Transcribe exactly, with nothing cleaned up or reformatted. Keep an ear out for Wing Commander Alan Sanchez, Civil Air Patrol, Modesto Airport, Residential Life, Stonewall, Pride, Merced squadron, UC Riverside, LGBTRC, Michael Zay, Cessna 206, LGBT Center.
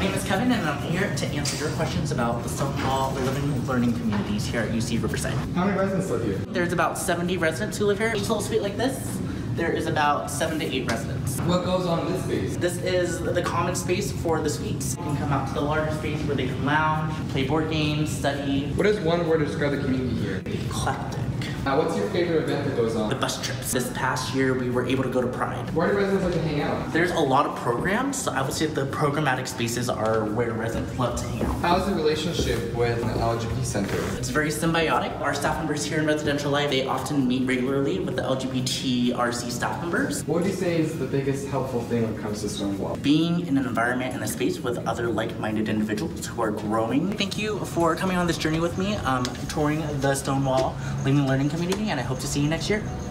My name is Kevin, and I'm here to answer your questions about the Stonewall living and learning communities here at U C Riverside. How many residents live here? There's about seventy residents who live here. Each little suite like this, there is about seven to eight residents. What goes on in this space? This is the common space for the suites. You can come out to the larger space where they can lounge, play board games, study. What is one word to describe the community here? Eclectic. Now, what's your favorite event that goes on? The bus trips. This past year, we were able to go to Pride. Where do residents like to hang out? There's a lot of programs, so I would say the programmatic spaces are where residents love to hang out. How's the relationship with the L G B T Center? It's very symbiotic. Our staff members here in Residential Life, they often meet regularly with the L G B T R C staff members. What would you say is the biggest helpful thing when it comes to Stonewall? Being in an environment and a space with other like-minded individuals who are growing. Thank you for coming on this journey with me, um, touring the Stonewall Living and Learning community, and I hope to see you next year.